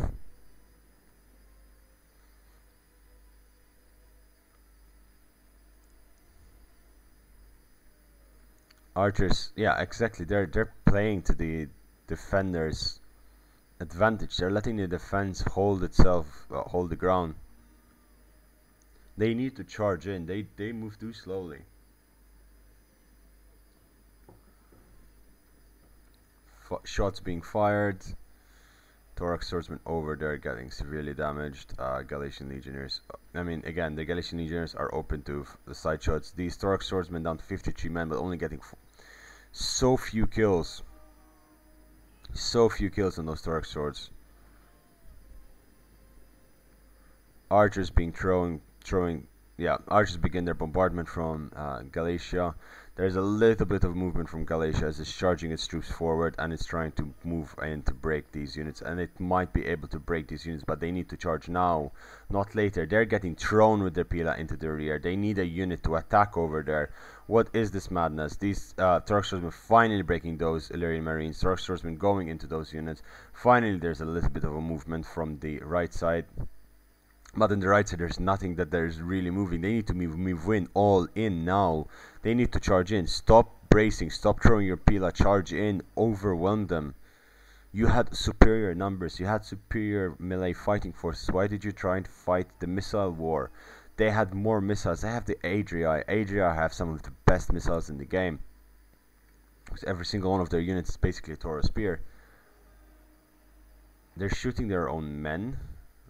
Archers, yeah, exactly. They're they're playing to the defenders' advantage. They're letting the defense hold itself, uh, hold the ground. They need to charge in. They they move too slowly. F- shots being fired. Torok swordsmen over there getting severely damaged. Uh, Galatian legionnaires, I mean, again, the Galatian legionnaires are open to f the side shots. These Torok swordsmen down to fifty-three men, but only getting f so few kills. So few kills on those Torok swords. Archers being throwing, throwing, yeah, archers begin their bombardment from uh, Galatia. There's a little bit of movement from Galatia as it's charging its troops forward and it's trying to move in to break these units, and it might be able to break these units, but they need to charge now, not later. They're getting thrown with their pila into the rear. They need a unit to attack over there. What is this madness? These uh, Torok swordsmen finally breaking those Illyrian Marines. Torok swordsmen going into those units. Finally there's a little bit of a movement from the right side. But on the right side, there's nothing that there's really moving. They need to move, move in, all in now. They need to charge in. Stop bracing. Stop throwing your pila. Charge in. Overwhelm them. You had superior numbers. You had superior melee fighting forces. Why did you try and fight the missile war? They had more missiles. They have the Adrii. Adrii have some of the best missiles in the game. Because every single one of their units is basically a Torus spear. They're shooting their own men.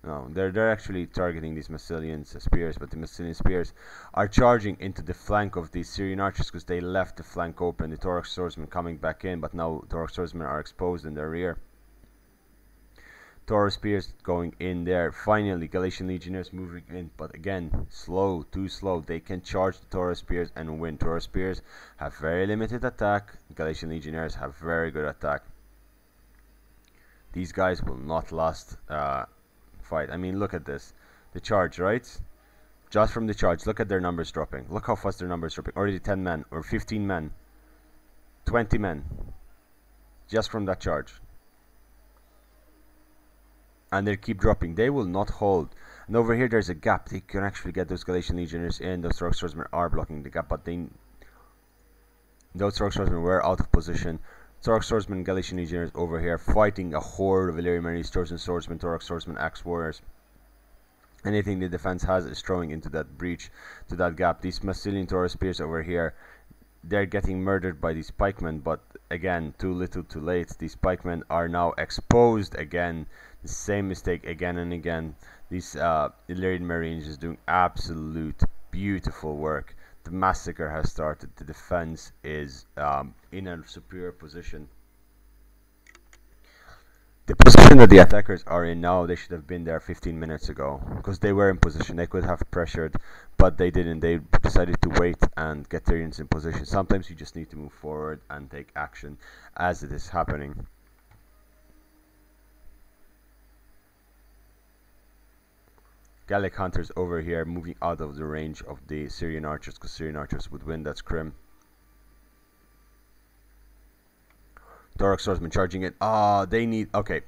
No, they're, they're actually targeting these Massilian spears, but the Massilian spears are charging into the flank of the Syrian archers because they left the flank open. The Torok swordsmen coming back in, but now Torok swordsmen are exposed in their rear. Torok spears going in there. Finally, Galatian legionnaires moving in, but again, slow, too slow. They can charge the Torok spears and win. Torok spears have very limited attack. Galatian legionnaires have very good attack. These guys will not last... Uh, fight. I mean, look at this, the charge, right? Just from the charge, look at their numbers dropping. Look how fast their numbers dropping. Already ten men, or fifteen men, twenty men, just from that charge. And they keep dropping. They will not hold. And over here there's a gap. They can actually get those Galatian legionnaires in. Those Torok swordsmen are blocking the gap, but they, those Torok swordsmen were out of position. Torok swordsmen, Galatian legionnaires over here fighting a horde of Illyrian Marines, chosen swordsmen, Torok swordsmen, axe warriors. Anything the defense has is throwing into that breach, to that gap. These Massilian Torus spears over here, they're getting murdered by these pikemen, but again, too little too late. These pikemen are now exposed again. The same mistake again and again. These uh, Illyrian Marines is doing absolute beautiful work. The massacre has started. The defense is um, in a superior position. The position that the attackers are in now, they should have been there fifteen minutes ago, because they were in position. They could have pressured, but they didn't. They decided to wait and get their units in position. Sometimes you just need to move forward and take action as it is happening. Gallic hunters over here moving out of the range of the Syrian archers, because Syrian archers would win that scrim. Doric swordsmen charging it. Ah, oh, they need... Okay.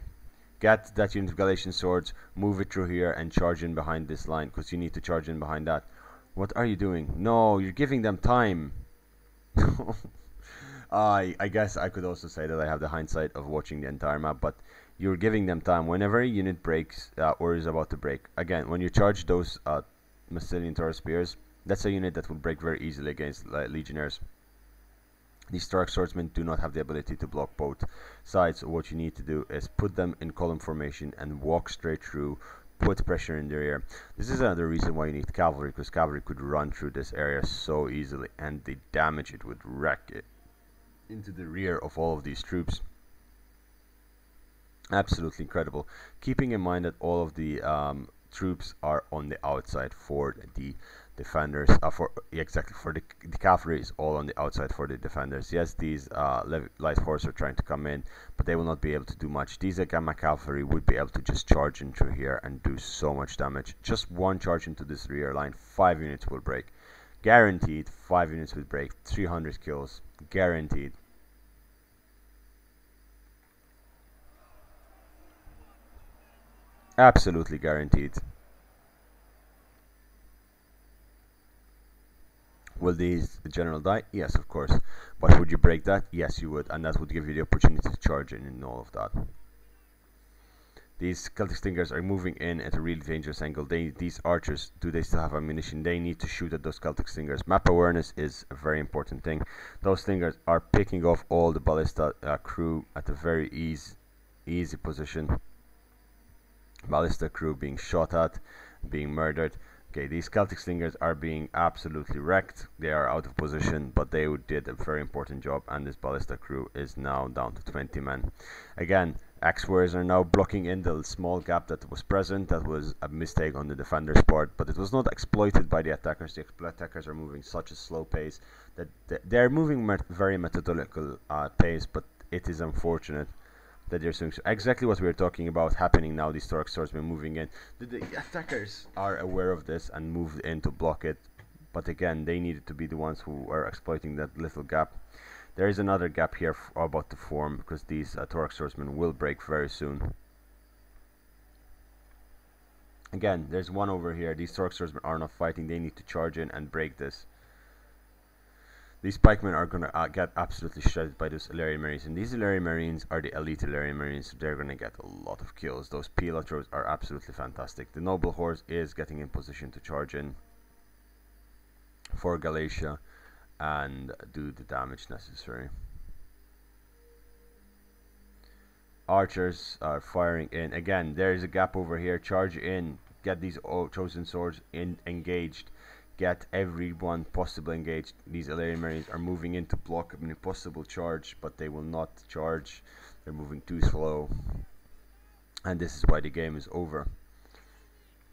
Get that unit of Galatian swords. Move it through here and charge in behind this line, because you need to charge in behind that. What are you doing? No, you're giving them time. I, I guess I could also say that I have the hindsight of watching the entire map, but you're giving them time. Whenever a unit breaks uh, or is about to break, again, when you charge those uh, Massilian Taurus spears, that's a unit that will break very easily against uh, legionnaires. These Doric swordsmen do not have the ability to block both sides. What you need to do is put them in column formation and walk straight through, put pressure in their ear. This is another reason why you need cavalry, because cavalry could run through this area so easily, and the damage it would wreck it into the rear of all of these troops. Absolutely incredible. Keeping in mind that all of the um, troops are on the outside for the defenders, uh, for exactly for the, the cavalry is all on the outside for the defenders. Yes, these uh, light horse are trying to come in, but they will not be able to do much. These Agamma cavalry would be able to just charge in through here and do so much damage. Just one charge into this rear line, five units will break, guaranteed. Five units will break, three hundred kills guaranteed. Absolutely guaranteed. Will these general die? Yes, of course. But would you break that? Yes, you would, and that would give you the opportunity to charge in and all of that. These Celtic Stingers are moving in at a really dangerous angle. They, these archers, do they still have ammunition? They need to shoot at those Celtic Stingers. Map awareness is a very important thing. Those Stingers are picking off all the ballista uh, crew at a very easy, easy position. Ballista crew being shot at, being murdered. Okay, these Celtic Slingers are being absolutely wrecked. They are out of position, but they did a very important job, and this Ballista crew is now down to twenty men. Again, axe warriors are now blocking in the small gap that was present. That was a mistake on the defender's part, but it was not exploited by the attackers. The attackers are moving such a slow pace that they're moving met very methodical uh, pace, but it is unfortunate that they're doing so. Exactly what we were talking about happening now. These Doric swordsmen moving in. The, the attackers are aware of this and moved in to block it. But again, they needed to be the ones who were exploiting that little gap. There is another gap here f about to form, because these uh, Doric swordsmen will break very soon. Again, there's one over here. These Doric swordsmen are not fighting. They need to charge in and break this. These pikemen are going to uh, get absolutely shredded by those Illyrian Marines. And these Illyrian Marines are the elite Illyrian Marines, so they're going to get a lot of kills. Those Pilotros are absolutely fantastic. The Noble Horse is getting in position to charge in for Galatia and do the damage necessary. Archers are firing in. Again, there is a gap over here. Charge in. Get these Chosen Swords in engaged. Get everyone possible engaged. These Illyrian Marines are moving in to block an impossible charge, but they will not charge. They're moving too slow, and this is why the game is over.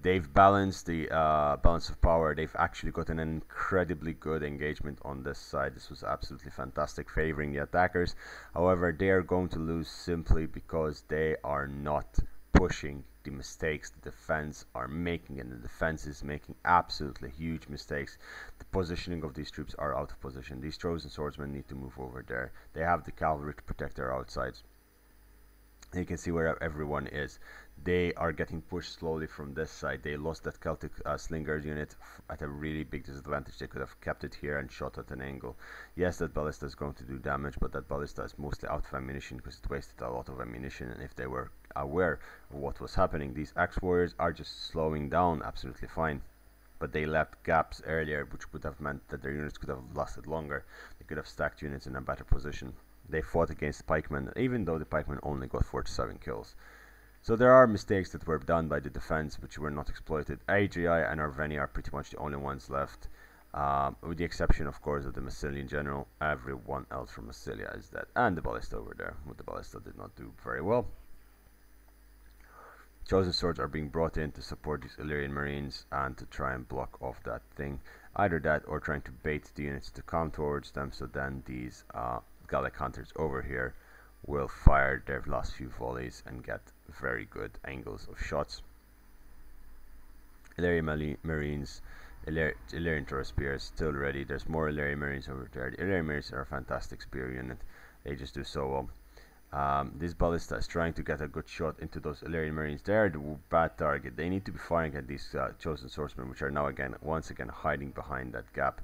They've balanced the uh, balance of power. They've actually gotten an incredibly good engagement on this side. This was absolutely fantastic, favoring the attackers. However, they are going to lose simply because they are not pushing the mistakes the defense are making, and the defense is making absolutely huge mistakes. The positioning of these troops are out of position. These Trojan swordsmen need to move over there. They have the cavalry to protect their outsides. You can see where everyone is. They are getting pushed slowly from this side. They lost that Celtic uh, Slingers unit at a really big disadvantage. They could have kept it here and shot at an angle. Yes, that Ballista is going to do damage, but that Ballista is mostly out of ammunition because it wasted a lot of ammunition, and if they were aware of what was happening, these Axe Warriors are just slowing down absolutely fine. But they left gaps earlier, which would have meant that their units could have lasted longer. They could have stacked units in a better position. They fought against pikemen, even though the pikemen only got forty-seven kills. So there are mistakes that were done by the defense which were not exploited. A G I and Arveni are pretty much the only ones left, um, with the exception, of course, of the Massilian general. Everyone else from Massilia is dead, and the Ballista over there. But the Ballista did not do very well. Chosen swords are being brought in to support these Illyrian marines and to try and block off that thing. Either that or trying to bait the units to come towards them, so then these uh, Gallic hunters over here will fire their last few volleys and get very good angles of shots. Illyrian marines, Illyrian torus spears still ready. There's more Illyrian marines over there. The Illyrian marines are a fantastic spear unit. They just do so well. Um, this ballista is trying to get a good shot into those Illyrian marines. They're the bad target. They need to be firing at these uh, chosen swordsmen, which are now again once again hiding behind that gap.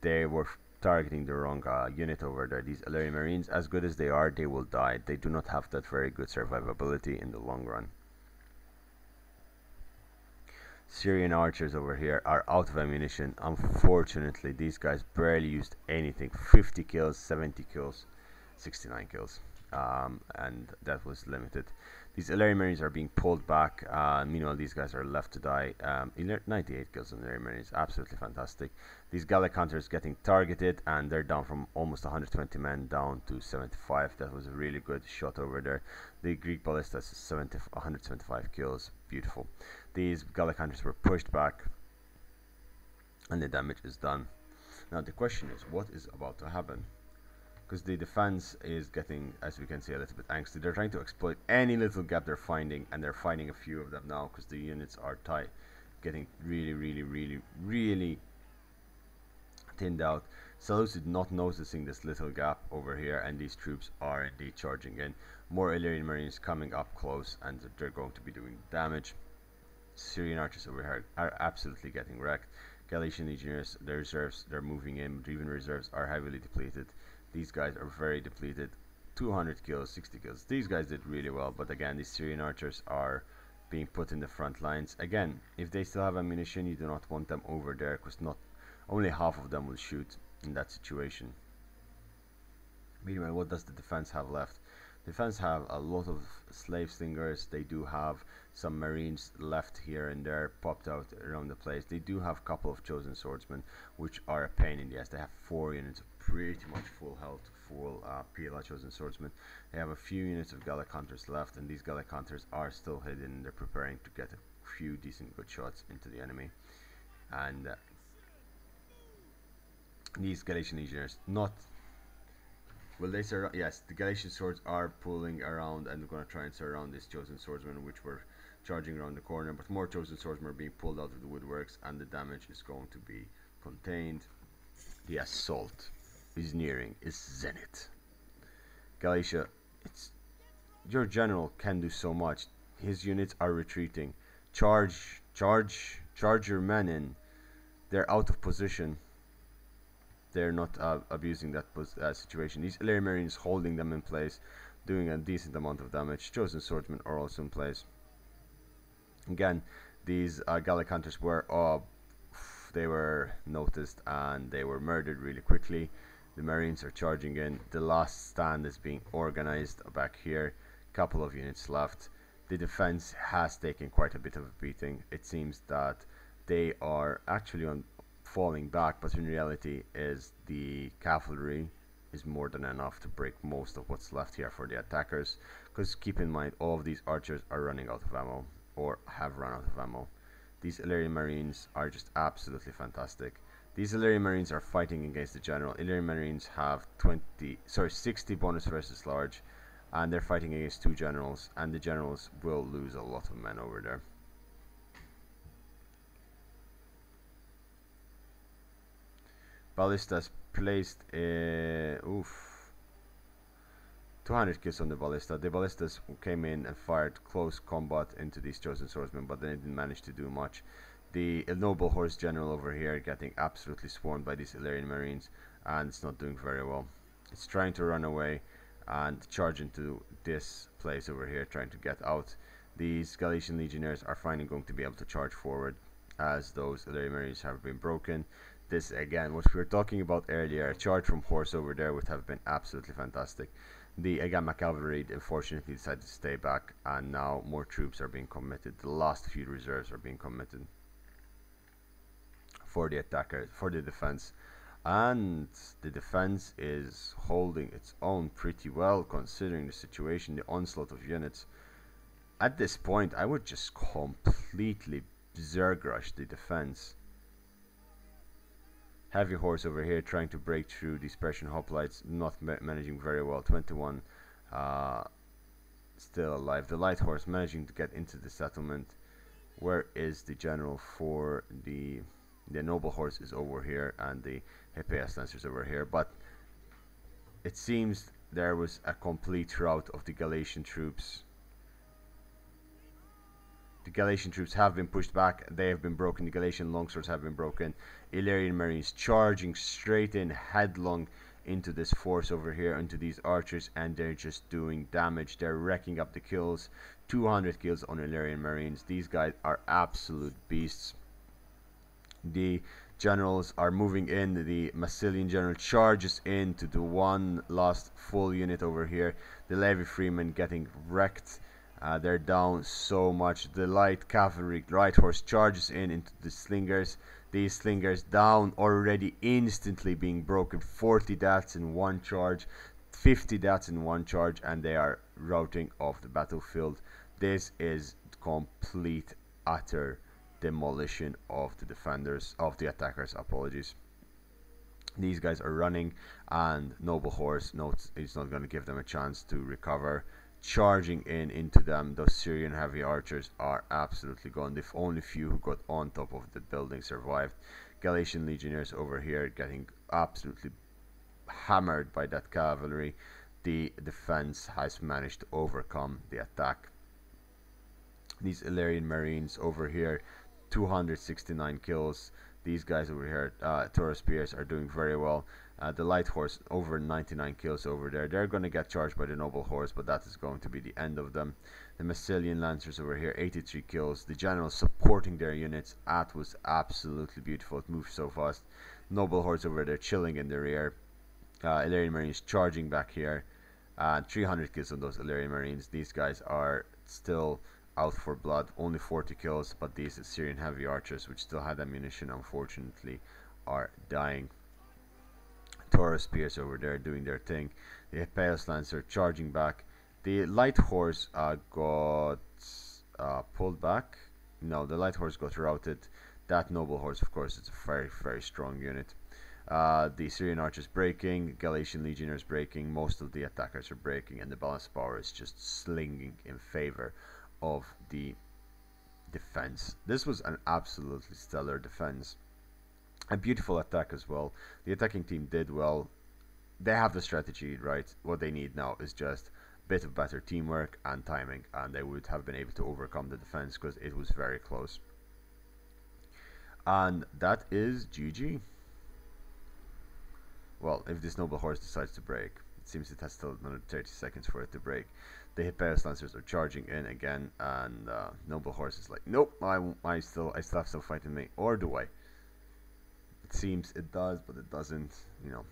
They were targeting the wrong uh, unit over there. These Illyrian marines, as good as they are, they will die. They do not have that very good survivability in the long run. Syrian archers over here are out of ammunition. Unfortunately, these guys barely used anything. fifty kills, seventy kills, sixty-nine kills. Um, and that was limited. These Illyrian marines are being pulled back. Uh, meanwhile, these guys are left to die. Um, ninety-eight kills on Illyrian marines, absolutely fantastic. These Gallic hunters getting targeted, and they're down from almost one hundred twenty men down to seventy-five. That was a really good shot over there. The Greek ballistas, seventy, one hundred seventy-five kills, beautiful. These Gallic hunters were pushed back, and the damage is done. Now the question is, what is about to happen? Because the defense is getting, as we can see, a little bit angsty. They're trying to exploit any little gap they're finding, and they're finding a few of them now because the units are tight, getting really, really, really, really thinned out. Seleucid not noticing this little gap over here, and these troops are indeed charging in. More Illyrian marines coming up close, and they're going to be doing damage. Syrian archers over here are absolutely getting wrecked. Galician legionnaires, their reserves, they're moving in. Driven reserves are heavily depleted. These guys are very depleted. two hundred kills, sixty kills. These guys did really well, but again, these Syrian archers are being put in the front lines. Again, if they still have ammunition, you do not want them over there, because not only half of them will shoot in that situation. Meanwhile, what does the defense have left? Defense have a lot of slave slingers. They do have some marines left here and there, popped out around the place. They do have a couple of chosen swordsmen, which are a pain in the ass. They have four units of pretty much full health, full uh, P L A chosen swordsmen. They have a few units of Gallic hunters left, and these Gallic hunters are still hidden. They're preparing to get a few decent good shots into the enemy, and uh, these Galician legionnaires not. Will they surround? Yes, the Galician swords are pulling around and going to try and surround these chosen swordsmen, which were charging around the corner. But more chosen swordsmen are being pulled out of the woodworks, and the damage is going to be contained. The assault is nearing its zenith. Galicia, it's your general can do so much. His units are retreating. Charge, charge, charge your men in. They're out of position. They're not uh, abusing that uh, situation. These Illyrian marines holding them in place, doing a decent amount of damage. Chosen swordsmen are also in place. Again, these uh, Gallic hunters were uh, they were noticed and they were murdered really quickly. The marines are charging in. The last stand is being organized back here. Couple of units left. The defense has taken quite a bit of a beating. It seems that they are actually on falling back, but in reality is the cavalry is more than enough to break most of what's left here for the attackers, because keep in mind all of these archers are running out of ammo or have run out of ammo. These Illyrian marines are just absolutely fantastic. These Illyrian marines are fighting against the general. Illyrian marines have twenty sorry sixty bonus versus large, and they're fighting against two generals, and the generals will lose a lot of men over there. Ballistas placed a uh, oof two hundred kills on the ballista. The ballistas came in and fired close combat into these chosen swordsmen, but they didn't manage to do much. The noble horse general over here getting absolutely swarmed by these Illyrian marines, and it's not doing very well. It's trying to run away and charge into this place over here, trying to get out. These Galician legionnaires are finally going to be able to charge forward, as those Illyrian marines have been broken. This again, what we were talking about earlier, a charge from horse over there would have been absolutely fantastic. The Agamma cavalry unfortunately decided to stay back, and now more troops are being committed. The last few reserves are being committed for the attacker, for the defense, and the defense is holding its own pretty well considering the situation, the onslaught of units. at this point I would just completely berserk rush the defense. Heavy horse over here trying to break through these Persian hoplites, not ma managing very well. Twenty-one uh, still alive. The light horse managing to get into the settlement. Where is the general for the the noble horse? Is over here, and the Hippias lancers over here. But it seems there was a complete rout of the Galatian troops. The Galatian troops have been pushed back. They have been broken. The Galatian longswords have been broken. Illyrian marines charging straight in, headlong into this force over here, into these archers, and they're just doing damage. They're racking up the kills. two hundred kills on Illyrian marines. These guys are absolute beasts. The generals are moving in. The Massilian general charges in to the one last full unit over here. The Levi freemen getting wrecked. Uh, they're down so much. The light cavalry, right horse, charges in into the slingers. These slingers down already, instantly being broken. forty deaths in one charge, fifty deaths in one charge, and they are routing off the battlefield. This is complete, utter demolition of the defenders, of the attackers, apologies. These guys are running, and noble horse, no, it's not going to give them a chance to recover. Charging in into them, those Syrian heavy archers are absolutely gone. The only few who got on top of the building survived. Galatian legionnaires over here getting absolutely hammered by that cavalry. The defense has managed to overcome the attack. These Illyrian marines over here, two hundred sixty-nine kills. These guys over here, uh, Taurus Spears, are doing very well. Uh, the light horse over ninety-nine kills over there. They're going to get charged by the noble horse, but that is going to be the end of them. The Massilian lancers over here, eighty-three kills. The generals supporting their units. That was absolutely beautiful. It moved so fast. Noble horse over there chilling in the rear. Uh, Illyrian marines charging back here. Uh, three hundred kills on those Illyrian marines. These guys are still out for blood. Only forty kills, but these Syrian heavy archers, which still had ammunition, unfortunately, are dying. Taurus Spears over there doing their thing. The Hippias Lancer charging back. The light horse uh, got uh, pulled back. No, the light horse got routed. That noble horse, of course, it's a very, very strong unit. Uh, the Syrian archers breaking. Galatian legionnaires breaking. Most of the attackers are breaking, and the balance of power is just slinging in favor of the defense. This was an absolutely stellar defense. A beautiful attack as well. The attacking team did well. They have the strategy right. What they need now is just a bit of better teamwork and timing, and they would have been able to overcome the defense because it was very close. And that is G G. Well, if this noble horse decides to break. It seems it has still another thirty seconds for it to break. The Hippias Lancers are charging in again, and uh, noble horse is like, nope, I, I, still, I still have some fight in me. Or do I? It seems it does, but it doesn't, you know.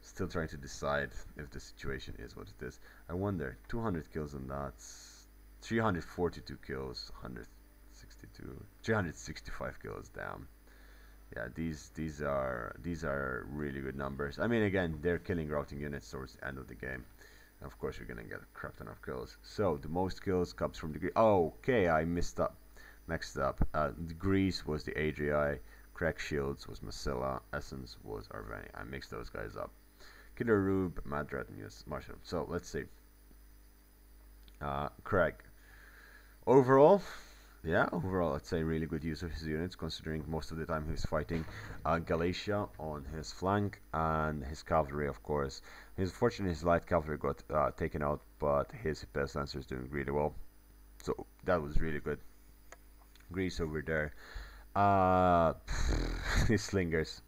Still trying to decide if the situation is what it is. I wonder, two hundred kills on that, three hundred forty-two kills, one hundred sixty-two, three hundred sixty-five kills, damn. Yeah, these these are these are really good numbers. I mean, again, they're killing routing units towards the end of the game. Of course, you're gonna get a crap ton of kills. So the most kills comes from the Greece. Oh, okay, I missed up. Next up, uh, Greece was the Adrii. Craig Shields was Massilla, Essence was Arvani. I mixed those guys up. Killer Rube, Madrat, and yes, Marshall. So let's see. Uh, Craig. Overall, yeah, overall, I'd say really good use of his units, considering most of the time he was fighting uh, Galatia on his flank and his cavalry, of course. His fortunately, his light cavalry got uh, taken out, but his best lancer is doing really well. So that was really good. Greece over there. Uh, these slingers,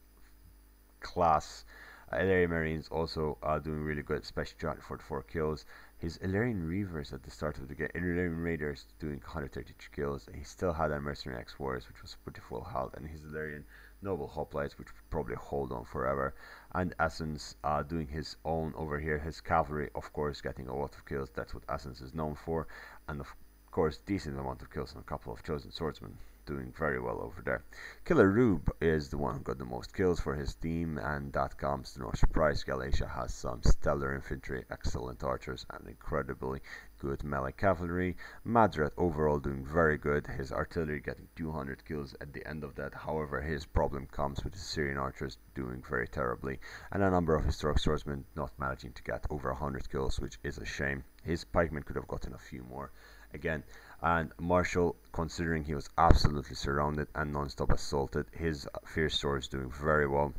class. Uh, Illyrian marines also are uh, doing really good, especially two hundred forty-four kills. His Illyrian reavers at the start of the game, Illyrian raiders doing one hundred thirty-two kills. He still had a mercenary ex warriors, which was pretty full health, and his Illyrian noble hoplites, which would probably hold on forever. And Essence uh, doing his own over here. His cavalry, of course, getting a lot of kills. That's what Essence is known for, and of course, decent amount of kills on a couple of chosen swordsmen. Doing very well over there. Killer Rube is the one who got the most kills for his team, and that comes to no surprise. Galatia has some stellar infantry, excellent archers, and incredibly good melee cavalry. Madred overall doing very good, his artillery getting two hundred kills at the end of that. However, his problem comes with the Syrian archers doing very terribly, and a number of historic swordsmen not managing to get over one hundred kills, which is a shame. His pikemen could have gotten a few more again. And Marshall, considering he was absolutely surrounded and non-stop assaulted, his fierce swords doing very well,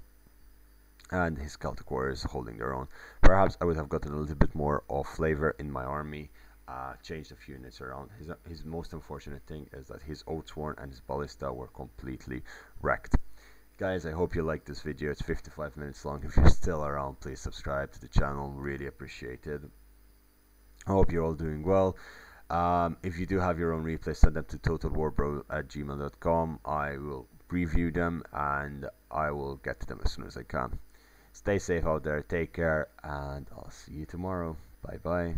and his Celtic warriors holding their own. Perhaps I would have gotten a little bit more of flavor in my army, uh, changed a few units around. His, his most unfortunate thing is that his Oatsworn and his Ballista were completely wrecked. Guys, I hope you liked this video. It's fifty-five minutes long. If you're still around, please subscribe to the channel. Really appreciate it. I hope you're all doing well. Um, if you do have your own replays, send them to total war bro at gmail dot com. I will review them and I will get to them as soon as I can. Stay safe out there, take care, and I'll see you tomorrow. Bye bye.